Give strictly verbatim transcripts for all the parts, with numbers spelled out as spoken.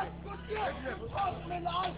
واحدة في الميدان،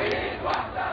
إيد واحدة.